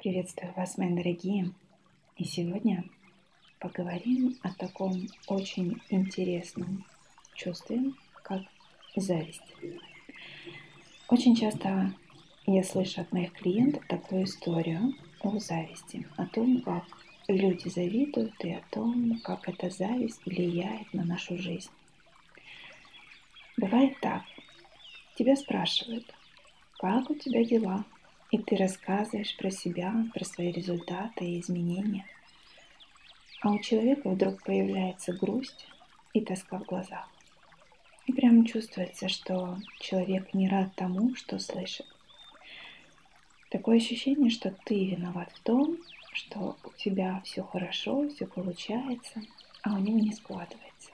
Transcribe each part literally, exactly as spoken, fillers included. Приветствую вас, мои дорогие, и сегодня поговорим о таком очень интересном чувстве, как зависть. Очень часто я слышу от моих клиентов такую историю о зависти, о том, как люди завидуют, и о том, как эта зависть влияет на нашу жизнь. Бывает так, тебя спрашивают, как у тебя дела? И ты рассказываешь про себя, про свои результаты и изменения. А у человека вдруг появляется грусть и тоска в глазах. И прямо чувствуется, что человек не рад тому, что слышит. Такое ощущение, что ты виноват в том, что у тебя все хорошо, все получается, а у него не складывается.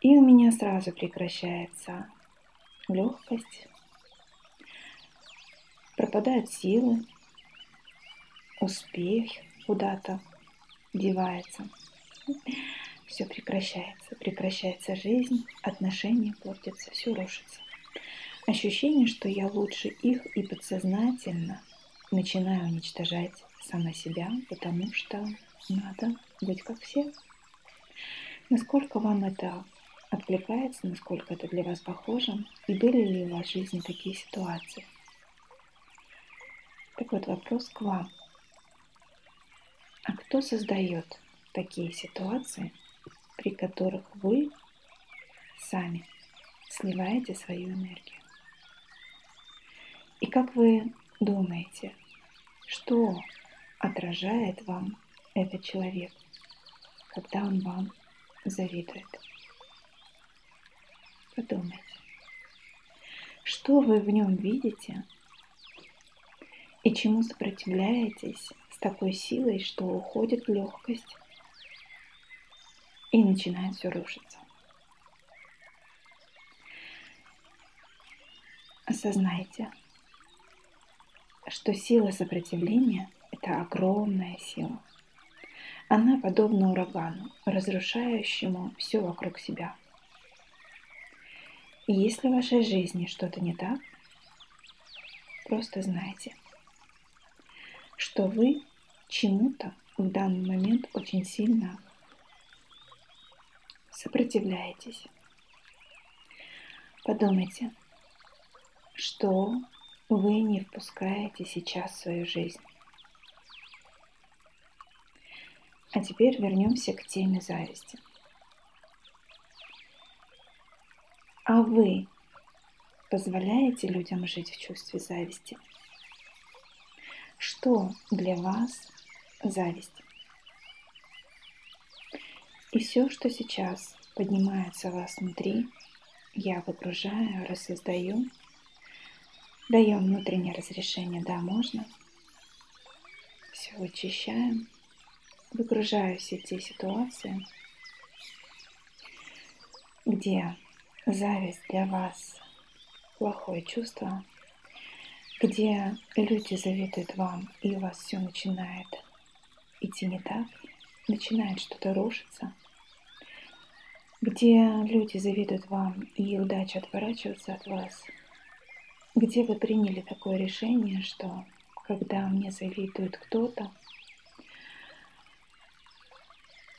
И у меня сразу прекращается легкость, пропадают силы, успех куда-то девается, все прекращается, прекращается жизнь, отношения портятся, все рушится. Ощущение, что я лучше их, и подсознательно начинаю уничтожать сама себя, потому что надо быть как все. Насколько вам это откликается, насколько это для вас похоже, и были ли в вашей жизни такие ситуации? Так вот, вопрос к вам. А кто создает такие ситуации, при которых вы сами сливаете свою энергию? И как вы думаете, что отражает вам этот человек, когда он вам завидует? Подумайте, что вы в нем видите, и чему сопротивляетесь с такой силой, что уходит легкость и начинает все рушиться. Осознайте, что сила сопротивления – это огромная сила. Она подобна урагану, разрушающему все вокруг себя. И если в вашей жизни что-то не так, просто знайте, что вы чему-то в данный момент очень сильно сопротивляетесь. Подумайте, что вы не впускаете сейчас в свою жизнь. А теперь вернемся к теме зависти. А вы позволяете людям жить в чувстве зависти? Что для вас зависть? И все, что сейчас поднимается у вас внутри, я выгружаю, рассоздаю, даем внутреннее разрешение, да, можно. Все вычищаем, выгружаю все те ситуации, где зависть для вас плохое чувство, где люди завидуют вам, и у вас все начинает идти не так, начинает что-то рушиться, где люди завидуют вам, и удача отворачивается от вас, где вы приняли такое решение, что когда мне завидует кто-то,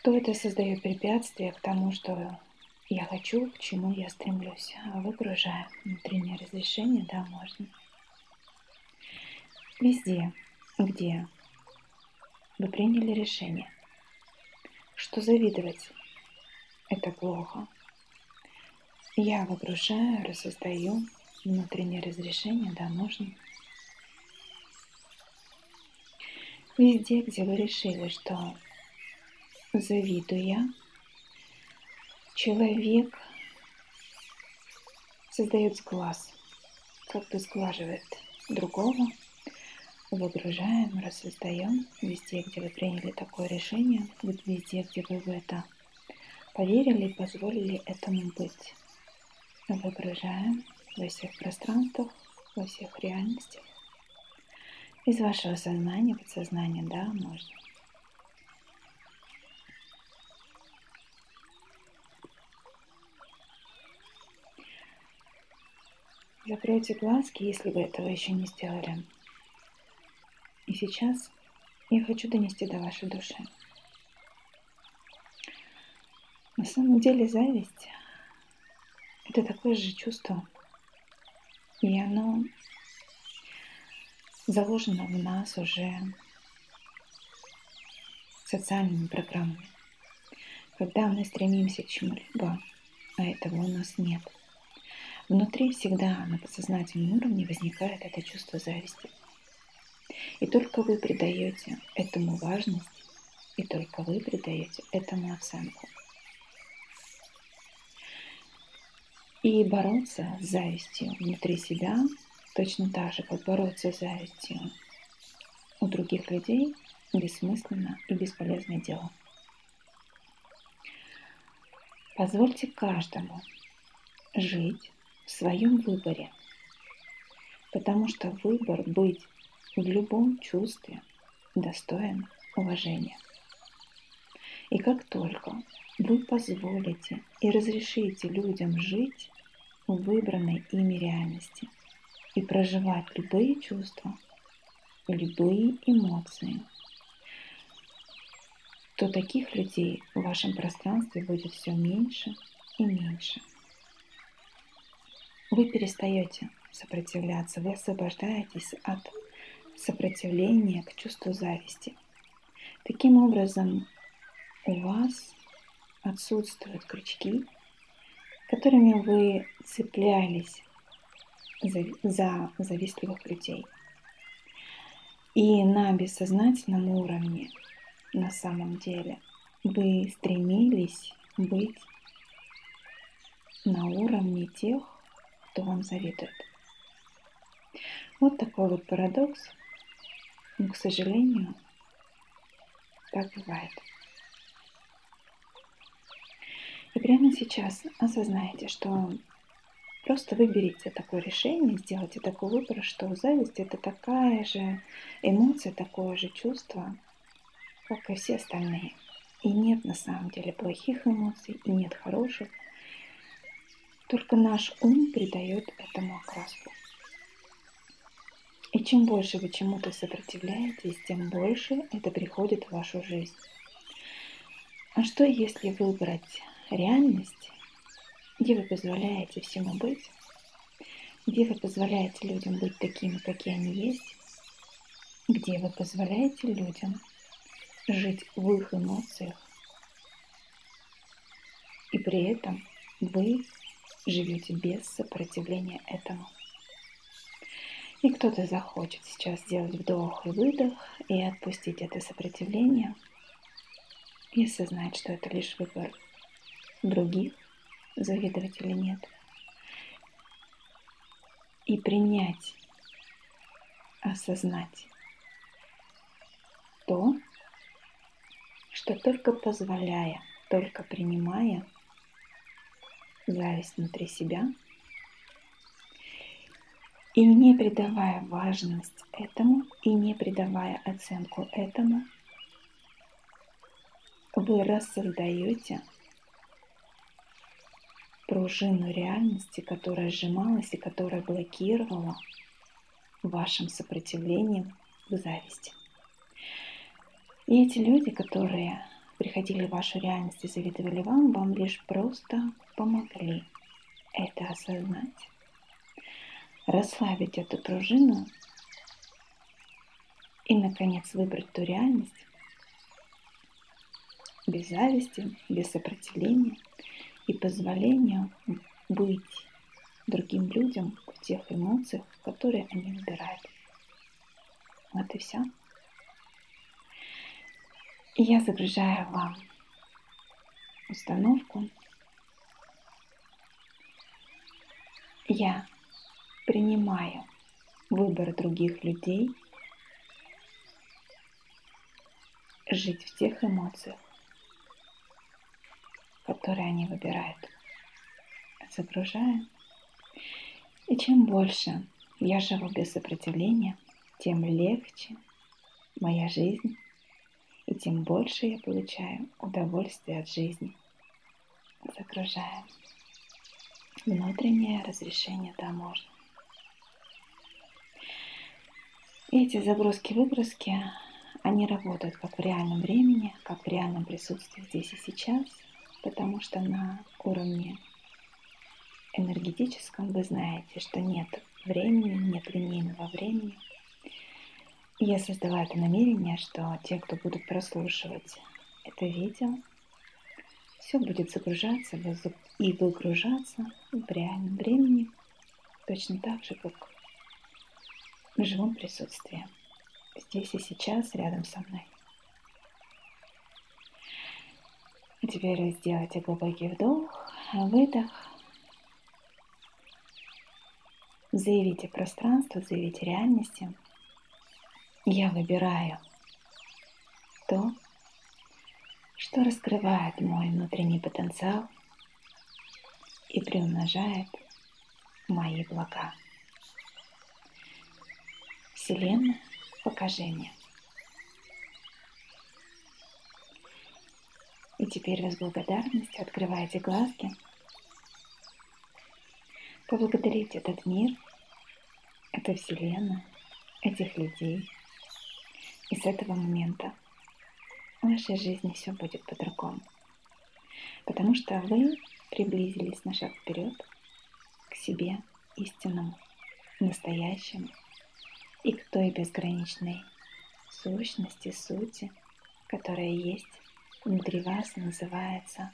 то это создает препятствие к тому, что я хочу, к чему я стремлюсь. Выгружаю внутреннее разрешение, да, можно. Везде, где вы приняли решение, что завидовать – это плохо, я выгружаю, рассоздаю внутреннее разрешение, да, можно. Везде, где вы решили, что завидуя, человек создает сглаз, как бы сглаживает другого, выгружаем, рассоздаем везде, где вы приняли такое решение, везде, где вы в это поверили и позволили этому быть. Выгружаем во всех пространствах, во всех реальностях. Из вашего сознания, подсознания, да, можно. Закройте глазки, если вы этого еще не сделали. И сейчас я хочу донести до вашей души. На самом деле зависть – это такое же чувство, и оно заложено в нас уже социальными программами. Когда мы стремимся к чему-либо, а этого у нас нет, внутри всегда на подсознательном уровне возникает это чувство зависти. И только вы придаете этому важность, и только вы придаете этому оценку. И бороться с завистью внутри себя точно так же, как бороться с завистью у других людей, бессмысленно и бесполезное дело. Позвольте каждому жить в своем выборе, потому что выбор быть в любом чувстве достоин уважения. И как только вы позволите и разрешите людям жить в выбранной ими реальности и проживать любые чувства, любые эмоции, то таких людей в вашем пространстве будет все меньше и меньше. Вы перестаете сопротивляться, вы освобождаетесь от сопротивления к чувству зависти. Таким образом, у вас отсутствуют крючки, которыми вы цеплялись за, за завистливых людей. И на бессознательном уровне, на самом деле, вы стремились быть на уровне тех, кто вам завидует. Вот такой вот парадокс, но, к сожалению, так бывает. И прямо сейчас осознайте, что просто выберите такое решение, сделайте такой выбор, что зависть – это такая же эмоция, такое же чувство, как и все остальные. И нет на самом деле плохих эмоций, и нет хороших. Только наш ум придает этому окраску. И чем больше вы чему-то сопротивляетесь, тем больше это приходит в вашу жизнь. А что, если выбрать реальность, где вы позволяете всему быть, где вы позволяете людям быть такими, какие они есть, где вы позволяете людям жить в их эмоциях, и при этом вы живете без сопротивления этому. И кто-то захочет сейчас сделать вдох и выдох и отпустить это сопротивление и осознать, что это лишь выбор других, завидовать или нет, и принять, осознать то, что только позволяя, только принимая зависть внутри себя и не придавая важность этому, и не придавая оценку этому, вы рассоздаете пружину реальности, которая сжималась и которая блокировала вашим сопротивлением к зависти. И эти люди, которые приходили в вашу реальность и завидовали вам, вам лишь просто помогли это осознать, расслабить эту пружину и, наконец, выбрать ту реальность без зависти, без сопротивления, и позволение быть другим людям в тех эмоциях, которые они выбирают. Вот и все. И я загружаю вам установку. Я принимаю выбор других людей жить в тех эмоциях, которые они выбирают. Загружаю. И чем больше я живу без сопротивления, тем легче моя жизнь, и тем больше я получаю удовольствие от жизни. Загружаю. Внутреннее разрешение таможни. Эти заброски-выброски, они работают как в реальном времени, как в реальном присутствии здесь и сейчас, потому что на уровне энергетическом вы знаете, что нет времени, нет линейного времени. И я создала это намерение, что те, кто будут прослушивать это видео, все будет загружаться и выгружаться в реальном времени, точно так же, как в живом присутствии, здесь и сейчас, рядом со мной. А теперь сделайте глубокий вдох, выдох. Заявите пространство, заявите реальности. Я выбираю то, что раскрывает мой внутренний потенциал и приумножает мои блага. Вселенная, покажи мне. И теперь вы с благодарностью открываете глазки. Поблагодарите этот мир, эту Вселенную, этих людей. И с этого момента в вашей жизни все будет по-другому. Потому что вы приблизились на шаг вперед к себе истинному, настоящему, и к той безграничной сущности, сути, которая есть внутри вас, называется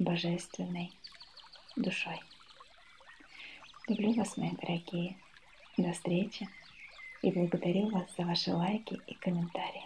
Божественной Душой. Люблю вас, мои дорогие. До встречи и благодарю вас за ваши лайки и комментарии.